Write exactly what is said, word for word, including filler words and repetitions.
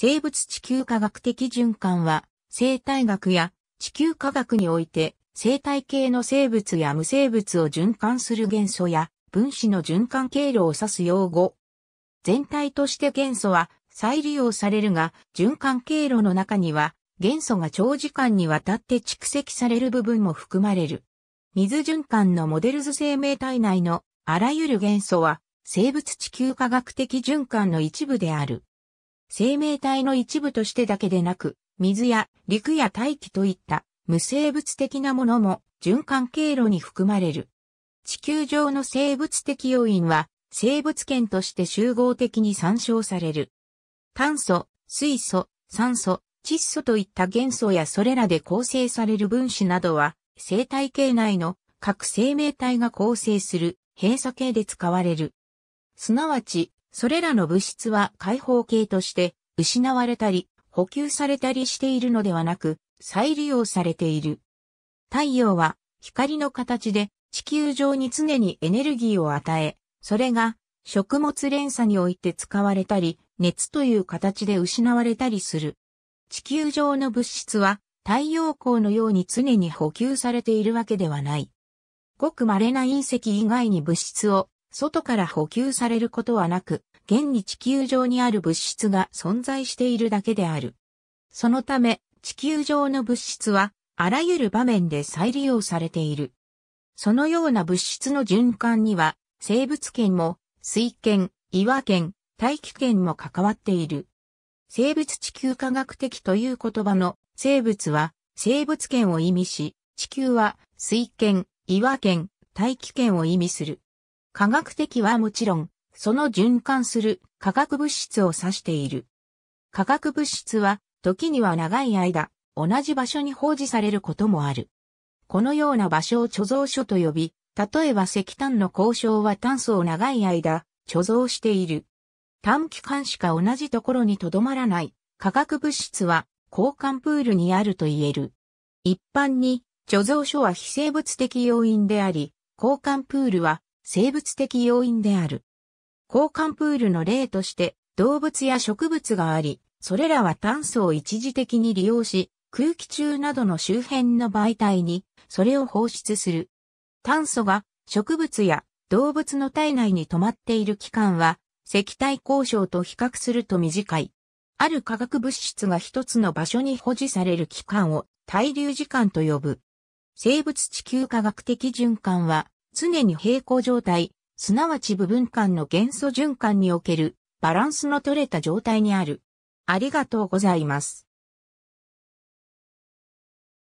生物地球科学的循環は、生態学や地球科学において、生態系の生物や無生物を循環する元素や分子の循環経路を指す用語。全体として元素は再利用されるが、循環経路の中には、元素が長時間にわたって蓄積される部分も含まれる。水循環のモデル図生命体内のあらゆる元素は、生物地球科学的循環の一部である。生命体の一部としてだけでなく、水や陸や大気といった、無生物的なものも循環経路に含まれる。地球上の生物的要因は生物圏として集合的に参照される。炭素、水素、酸素、窒素といった元素やそれらで構成される分子などは生態系内の各生命体が構成する閉鎖系で使われる。すなわち、それらの物質は解放系として失われたり補給されたりしているのではなく、再利用されている。太陽は光の形で地球上に常にエネルギーを与え、それが食物連鎖において使われたり、熱という形で失われたりする。地球上の物質は太陽光のように常に補給されているわけではない。ごく稀な隕石以外に物質を外から補給されることはなく、現に地球上にある物質が存在しているだけである。そのため、地球上の物質はあらゆる場面で再利用されている。そのような物質の循環には生物圏も水圏、岩圏、大気圏も関わっている。生物地球科学的という言葉の生物は生物圏を意味し、地球は水圏、岩圏、大気圏を意味する。科学的はもちろんその循環する化学物質を指している。化学物質は時には長い間、同じ場所に放置されることもある。このような場所を貯蔵所と呼び、例えば石炭の鉱床は炭素を長い間、貯蔵している。短期間しか同じところに留まらない化学物質は交換プールにあると言える。一般に、貯蔵所は非生物的要因であり、交換プールは生物的要因である。交換プールの例として、動物や植物があり、それらは炭素を一時的に利用し、空気中などの周辺の媒体にそれを放出する。炭素が植物や動物の体内に止まっている期間は石炭鉱床と比較すると短い。ある化学物質が一つの場所に保持される期間を滞留時間と呼ぶ。生物地球科学的循環は常に平衡状態、すなわち部分間の元素循環におけるバランスの取れた状態にある。ありがとうございます。